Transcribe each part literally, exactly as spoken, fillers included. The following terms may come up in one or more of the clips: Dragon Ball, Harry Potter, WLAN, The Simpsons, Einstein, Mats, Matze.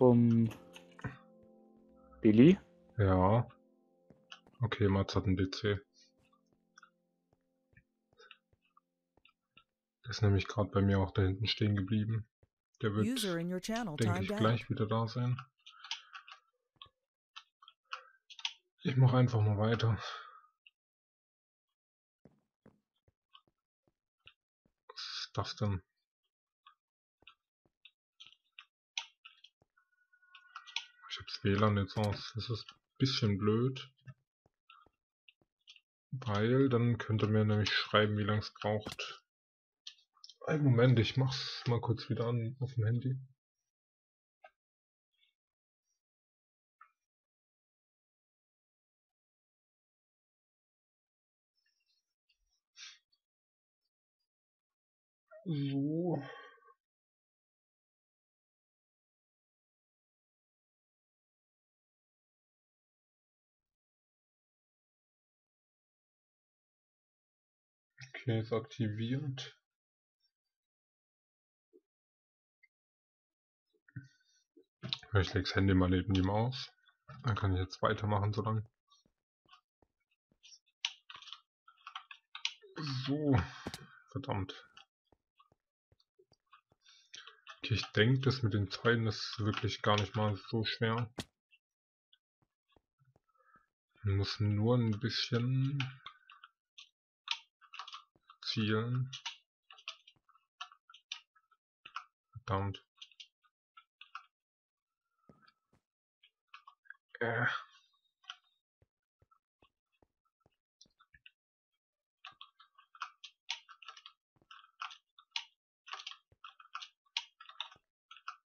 vom Billy. Ja. Okay, Mats hat einen P C. Der ist nämlich gerade bei mir auch da hinten stehen geblieben. Der wird, denke ich, gleich wieder da sein. Ich mache einfach mal weiter. Was ist das denn? Ich habe das W L A N jetzt aus. Das ist ein bisschen blöd. Weil dann könnte mir nämlich schreiben, wie lange es braucht. Einen Moment, ich mach's mal kurz wieder an auf dem Handy. So. Okay, ist aktiviert. Ich leg's Handy mal neben die Maus. Dann kann ich jetzt weitermachen so lange. So. Verdammt. Okay, ich denke, das mit den Zeilen ist wirklich gar nicht mal so schwer. Man muss nur ein bisschen zielen. Verdammt. Äh.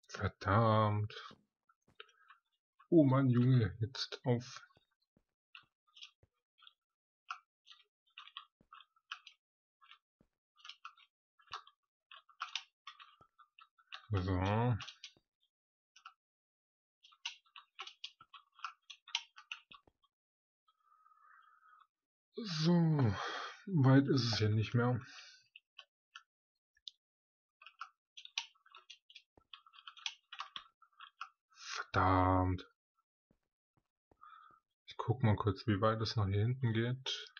Verdammt. Oh Mann, Junge, jetzt auf. So. So, weit ist es hier nicht mehr. Verdammt. Ich guck mal kurz, wie weit es nach hier hinten geht.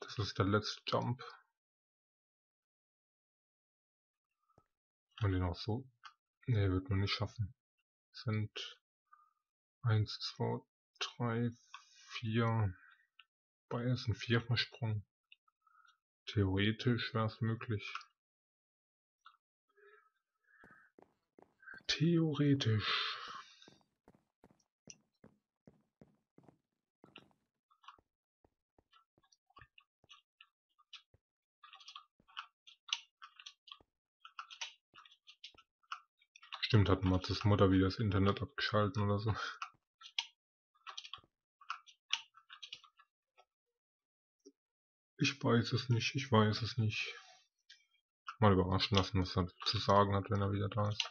Das ist der letzte Jump. Und den auch so. Ne, wird man nicht schaffen. Das sind eins, zwei, drei, vier. Bei ist ein vierer Sprung. Theoretisch wäre es möglich. Theoretisch. Bestimmt hat Matzes Mutter wieder das Internet abgeschalten oder so. Ich weiß es nicht, ich weiß es nicht. Mal überraschen lassen, was er zu sagen hat, wenn er wieder da ist.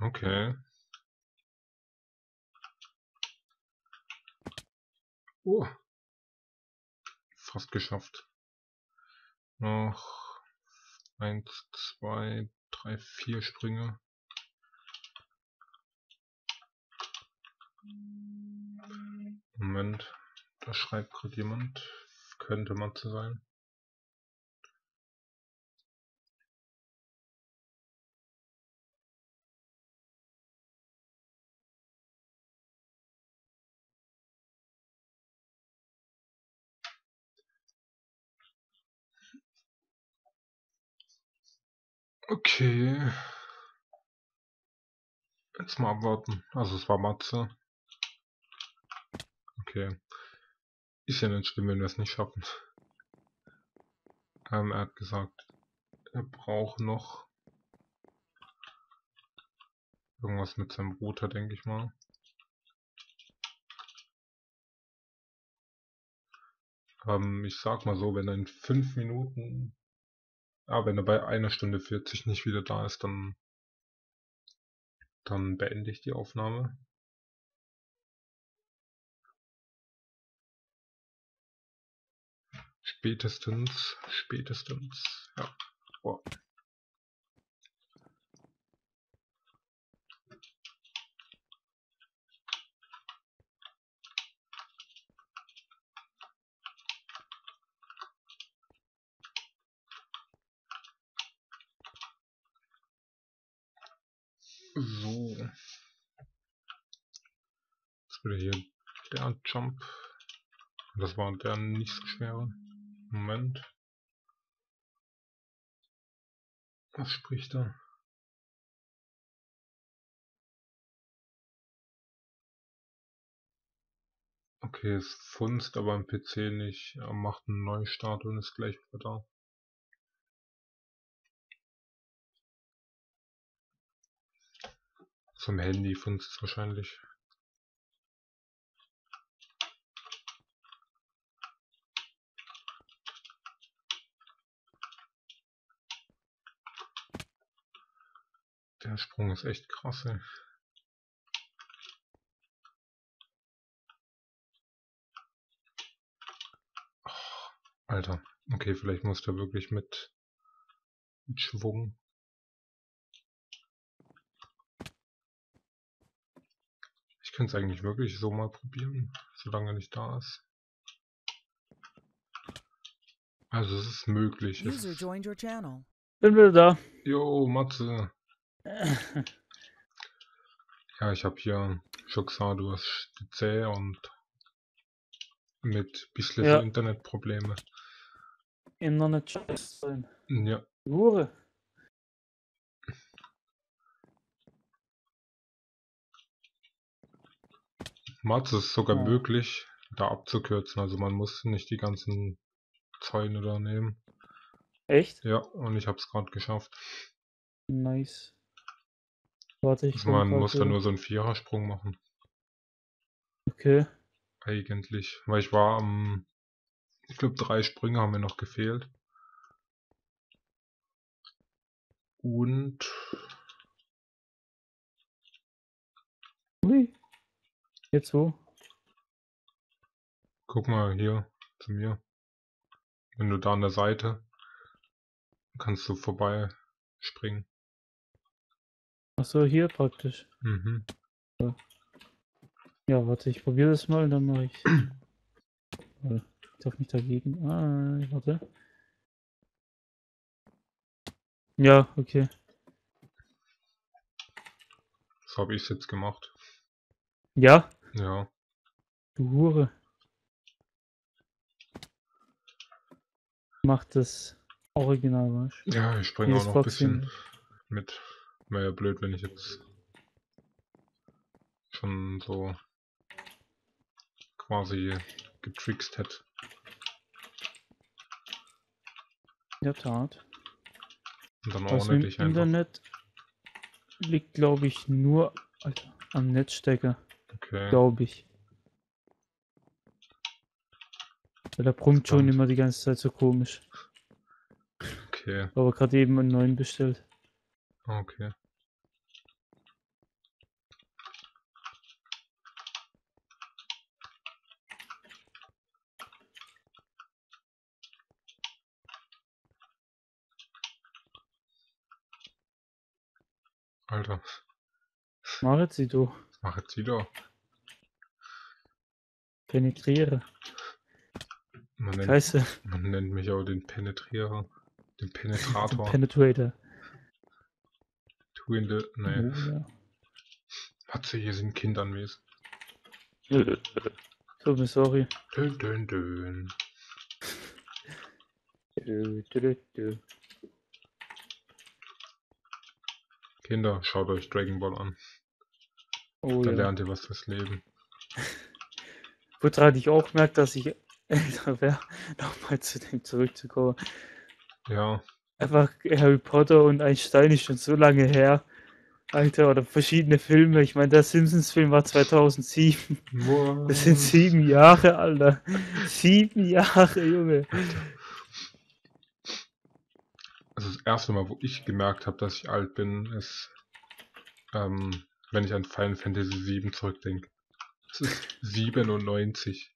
Okay. Oh. Fast geschafft. Noch eins, zwei, drei, vier Sprünge. Moment, da schreibt gerade jemand. Könnte Matze sein. Okay. Jetzt mal abwarten. Also es war Matze. Okay. Ist ja nicht schlimm, wenn wir es nicht schaffen. Ähm, er hat gesagt, er braucht noch irgendwas mit seinem Router, denke ich mal. Ähm, ich sag mal so, wenn er in fünf Minuten... Ah, wenn er bei einer Stunde vierzig nicht wieder da ist, dann, dann beende ich die Aufnahme. Spätestens, spätestens, ja. Wow. So. Jetzt wieder hier der Jump. Das war der nicht so schwere. Moment. Was spricht da? Okay, es funzt aber am P C nicht. Er macht einen Neustart und ist gleich wieder da. Zum Handy funzt es wahrscheinlich. Der Sprung ist echt krass, ey. Och, Alter. Okay, vielleicht muss der wirklich mit, mit Schwung. Ich könnte es eigentlich wirklich so mal probieren, solange er nicht da ist. Also es ist möglich. User joined your channel. Bin wieder da. Jo, Matze. Ja, ich habe hier Schocksaduas D C und mit bisschen ja. Internetprobleme. Internet sein. Ja. Hure. Mats ist sogar ja. möglich, da abzukürzen. Also man muss nicht die ganzen Zäune da nehmen. Echt? Ja, und ich habe es gerade geschafft. Nice. Warte, ich also man muss da nur so einen Vierersprung machen. Okay. Eigentlich. Weil ich war am... Ich glaube drei Sprünge haben mir noch gefehlt. Und... Ui. Jetzt wo? Guck mal hier zu mir. Wenn du da an der Seite... Kannst du vorbei springen. Achso, hier praktisch. Mhm. So. Ja, warte, ich probiere das mal, dann mache ich... äh, ich darf mich dagegen... Ah, warte. Ja, okay. So habe ich es jetzt gemacht. Ja? Ja. Du Hure. Mach das Original, weißt du? Ja, ich springe auch noch ein bisschen mit... Wäre ja blöd, wenn ich jetzt schon so quasi getrickst hätte. In der Tat. Und dann auch nicht einfach. Internet liegt, glaube ich, nur Alter, am Netzstecker. Okay. Glaube ich. Weil der brummt schon immer die ganze Zeit so komisch. Okay. Aber gerade eben einen neuen bestellt. Okay. Alter. Mach jetzt sie doch. Mach jetzt sie doch. Penetriere. Man nennt, Scheiße. Man nennt mich auch den Penetrierer. Den Penetrator. Den Penetrator. Window, nein. Ja. Hat sie hier sind Kind anwesend. So, sorry. Dün, dün, dün. Kinder, schaut euch Dragon Ball an. Oh, da ja. lernt ihr was fürs Leben. Woran ich auch merke, dass ich älter wäre, nochmal zu dem zurückzukommen. Ja. Einfach Harry Potter und Einstein ist schon so lange her. Alter, oder verschiedene Filme. Ich meine, der Simpsons-Film war zweitausendsieben. Wow. Das sind sieben Jahre, Alter. Sieben Jahre, Junge. Alter. Also das erste Mal, wo ich gemerkt habe, dass ich alt bin, ist, ähm, wenn ich an Final Fantasy sieben zurückdenke. Das ist siebenundneunzig.